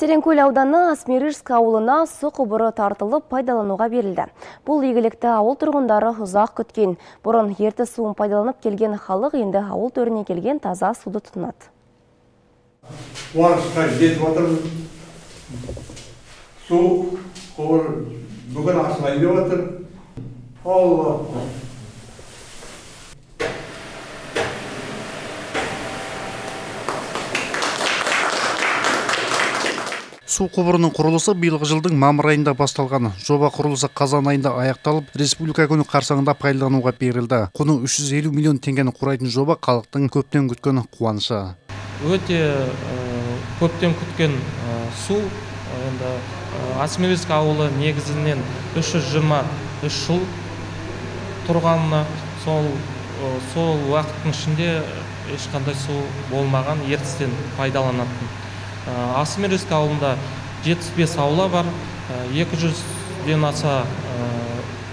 Тереңкөл ауданы Осьмерыжск ауылына су құбыры тартылып пайдалануға берілді. Бұл игілікті ауыл тұрғындары ұзақ күткен. Бұрын ертіс суын пайдаланып келген халық енді ауыл төріне келген таза суды тұтынады. Су құбыр бүгін ашылайын деп отыр. Алла! Су құбырының құрылысы биылғы жылдың мамыр айында басталған. Жоба құрылысы қазан айында аяқталып, республика күні қарсаңында пайдалануға берілді. Құны 350 миллион теңгені құрайтын жоба халықтың көптен күткен қуанышы. Өте көптен күткен су енді Осьмерыжск ауылы негізінен 323 жыл тұрғанына сол уақыттың ішінде ешқандай су болмаған ертістен пайдаланатын. Осьмерыжск ауылында 75 аула бар, 200-ден аса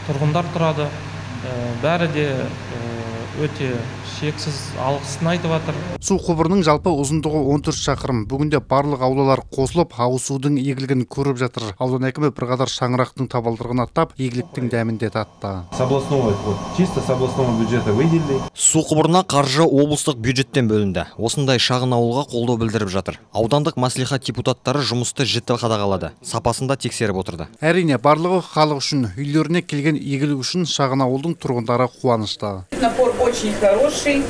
тұрғындар тұрады. Бәрі де өте шексіз алғысын айтып жатыр. Су құбырының жалпы ұзындығы 14 шақырым. Бүгінде барлық аулалар қосылып, ауыз судың игілігін көріп жатыр. Аудан әкімі бірқатар шаңырақтың табалдырығын аттап, игіліктің дәмін де татты. С областного, чисто с областного бюджета выделили. Су құбырына қаржы облыстық бюджеттен бөлінді. Осындай шағын ауылға қолдау білдіріп жатыр. Аудандық мәслихат депутаттары жұмысты жіті қадағалады, сапасында тексеріп отырды. Әрине, барлығы халық үшін, үйлеріне келген игілік үшін шағын ауылдың тұрғындары қуанышты. Очень хороший,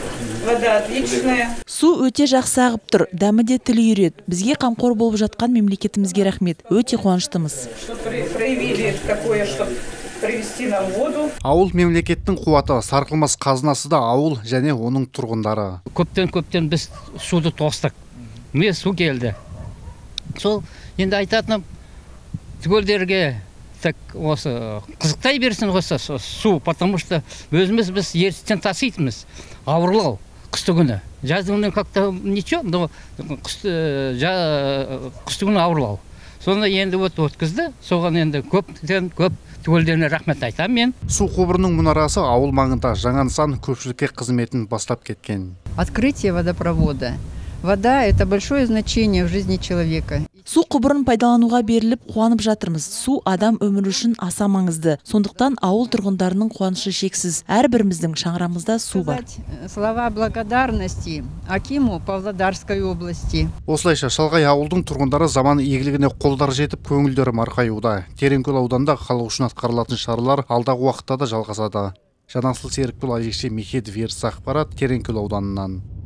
вода отличная. Су өте жақсы ағып тұр, дәмі де тілі үйрет. Бізге қамқор болып жатқан мемлекетімізге рахмет. Өте қуаныштымыз. Ауыл мемлекеттің қуаты, сарқылмас қазынасы да ауыл және оның тұрғындары. Көптен біз суды тоқтық. Мен су келді. Сол енді айтатыным түгелдерге қызықтай берсін осы су, потому что өзіміз біз ертістен таситымыз, ауырлау қыстыгүні. Жаздыгүні как-то ничего, но қыстыгүні ауырлау. Сонда енді өткізді, соған енді көптен түгелдеріне рахмет айтам мен. Су құбырының мұнарасы ауыл маңында жаңа нысан көпшілікке қызметін бастап кеткен. Открытие водопровода. Вода – это большое значение в жизни человека. Су құбырын пайдалануға беріліп, қуанып жатырмыз. Су адам өмір үшін аса маңызды. Сондықтан ауыл тұрғындарының қуанышы шексіз. Әрбіріміздің шаңырамызда су бар. Слова благодарности акиму Павлодарской области. Осылайша шалғай ауылдың тұрғындары заман игілігіне қолдар жетіп, көңілдері марқаюда. Тереңкөл ауданында халық үшін атқарылатын шаралар алдағы уақытта да жалғасады. Жанасыл Серікбол, Алексей Мехедов, Ертіс ақпарат, Тереңкөл ауданынан.